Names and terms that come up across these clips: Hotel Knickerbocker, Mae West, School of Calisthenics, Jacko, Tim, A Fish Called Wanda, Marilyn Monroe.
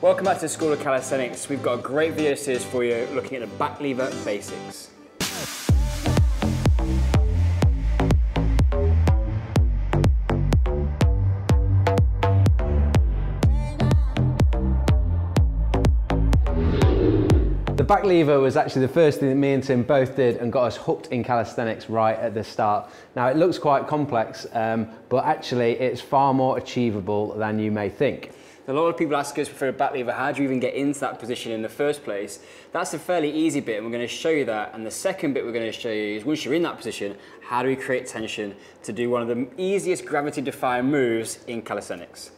Welcome back to the School of Calisthenics. We've got a great video series for you looking at the back lever basics. The back lever was actually the first thing that me and Tim both did and got us hooked in calisthenics right at the start. Now it looks quite complex, but actually it's far more achievable than you may think. A lot of people ask us for a back lever, how do you even get into that position in the first place? That's a fairly easy bit and we're going to show you that, and the second bit we're going to show you is once you're in that position, how do we create tension to do one of the easiest gravity-defying moves in calisthenics.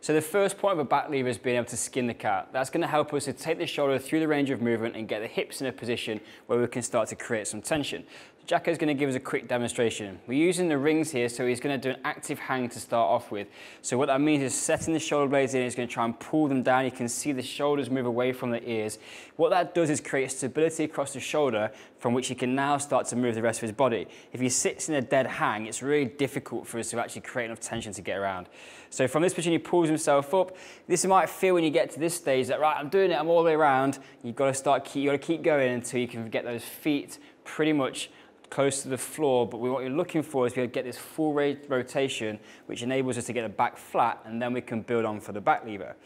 So the first point of a back lever is being able to skin the cat. That's going to help us to take the shoulder through the range of movement and get the hips in a position where we can start to create some tension. Jacko's going to give us a quick demonstration. We're using the rings here, so he's going to do an active hang to start off with. So what that means is setting the shoulder blades in, he's going to try and pull them down. You can see the shoulders move away from the ears. What that does is create stability across the shoulder from which he can now start to move the rest of his body. If he sits in a dead hang, it's really difficult for us to actually create enough tension to get around. So from this position, he pulls himself up. This might feel when you get to this stage that, right, I'm doing it, I'm all the way around. You've got to keep going until you can get those feet pretty much close to the floor, but what you're looking for is to get this full rotation, which enables us to get a back flat, and then we can build on for the back lever.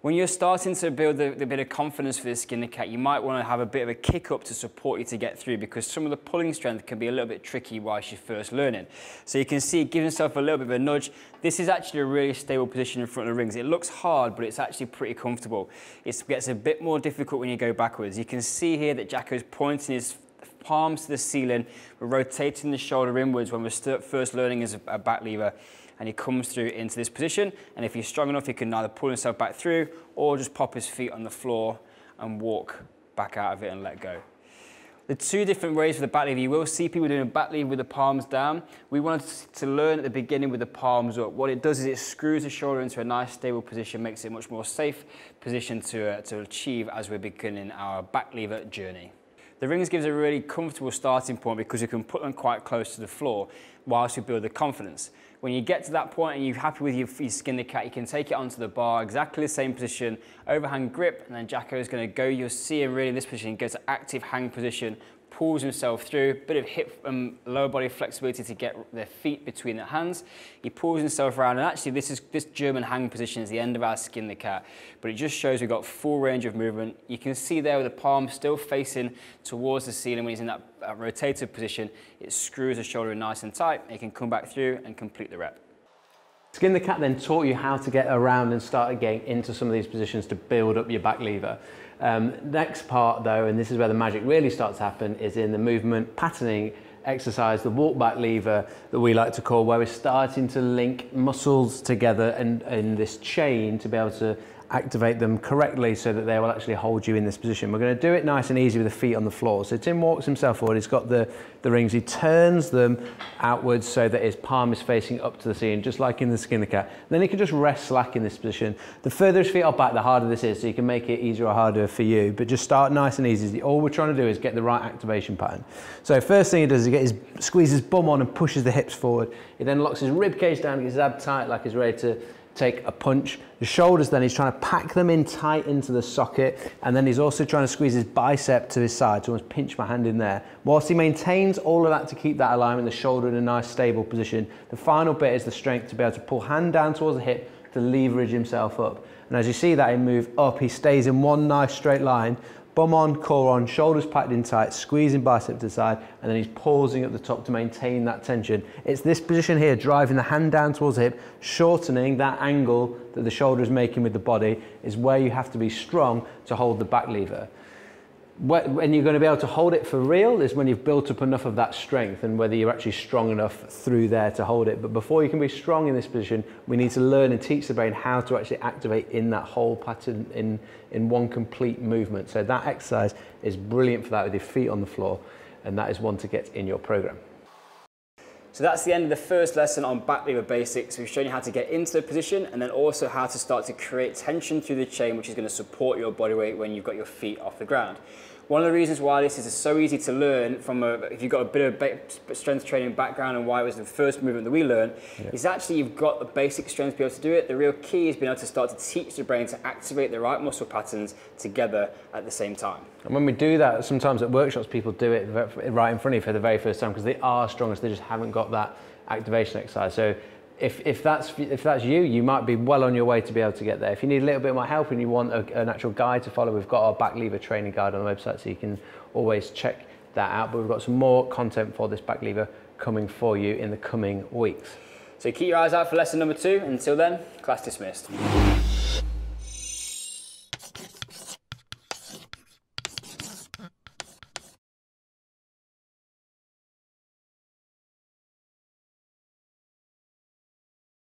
When you're starting to build the bit of confidence for this skinner cat, you might want to have a bit of a kick up to support you to get through, because some of the pulling strength can be a little bit tricky while you're first learning. So you can see it gives himself a little bit of a nudge. This is actually a really stable position in front of the rings. It looks hard, but it's actually pretty comfortable. It gets a bit more difficult when you go backwards. You can see here that Jacko's pointing his palms to the ceiling, we're rotating the shoulder inwards when we're first learning as a back lever, and he comes through into this position, and if he's strong enough he can either pull himself back through or just pop his feet on the floor and walk back out of it and let go. The two different ways for the back lever, you will see people doing a back lever with the palms down. We wanted to learn at the beginning with the palms up. What it does is it screws the shoulder into a nice stable position, makes it a much more safe position to achieve as we're beginning our back lever journey. The rings gives a really comfortable starting point because you can put them quite close to the floor whilst you build the confidence. When you get to that point and you're happy with your skin the cat, you can take it onto the bar, exactly the same position, overhand grip, and then Jacko is going to go, you'll see him really in this position, go to active hang position, pulls himself through, bit of hip and lower body flexibility to get their feet between their hands. He pulls himself around, and actually this German hang position is the end of our skin the cat, but it just shows we've got full range of movement. You can see there with the palm still facing towards the ceiling when he's in that rotated position, it screws the shoulder in nice and tight, and he can come back through and complete the rep. Skin the cat then taught you how to get around and start getting into some of these positions to build up your back lever. Next part though, and this is where the magic really starts to happen, is in the movement patterning exercise, the walk back lever that we like to call, where we're starting to link muscles together and this chain to be able to activate them correctly so that they will actually hold you in this position. We're going to do it nice and easy with the feet on the floor. So Tim walks himself forward, he's got the rings, he turns them outwards so that his palm is facing up to the ceiling, just like in the skin of the cat. And then he can just rest slack in this position. The further his feet are back, the harder this is, so you can make it easier or harder for you, but just start nice and easy. All we're trying to do is get the right activation pattern. So first thing he does is he squeezes his bum on and pushes the hips forward. He then locks his rib cage down, gets his ab tight like he's ready to take a punch. The shoulders then, he's trying to pack them in tight into the socket, and then he's also trying to squeeze his bicep to his side, to almost pinch my hand in there. Whilst he maintains all of that to keep that alignment, the shoulder in a nice stable position, the final bit is the strength to be able to pull hand down towards the hip to leverage himself up. And as you see that he move up, he stays in one nice straight line, bum on, core on, shoulders packed in tight, squeezing bicep to the side, and then he's pausing at the top to maintain that tension. It's this position here, driving the hand down towards the hip, shortening that angle that the shoulder is making with the body, is where you have to be strong to hold the back lever. When you're going to be able to hold it for real is when you've built up enough of that strength, and whether you're actually strong enough through there to hold it. But before you can be strong in this position, we need to learn and teach the brain how to actually activate in that whole pattern in one complete movement. So that exercise is brilliant for that, with your feet on the floor, and that is one to get in your program. So that's the end of the first lesson on back lever basics. We've shown you how to get into the position and then also how to start to create tension through the chain, which is going to support your body weight when you've got your feet off the ground. One of the reasons why this is so easy to learn from if you've got a bit of strength training background, and why it was the first movement that we learned, is actually you've got the basic strength to be able to do it. The real key is being able to start to teach the brain to activate the right muscle patterns together at the same time. And when we do that, sometimes at workshops people do it right in front of you for the very first time because they are strongest, they just haven't got that activation exercise. So if that's you, you might be well on your way to be able to get there. If you need a little bit more help and you want an actual guide to follow, we've got our back lever training guide on the website, so you can always check that out. But we've got some more content for this back lever coming for you in the coming weeks. So keep your eyes out for lesson number 2. Until then, class dismissed.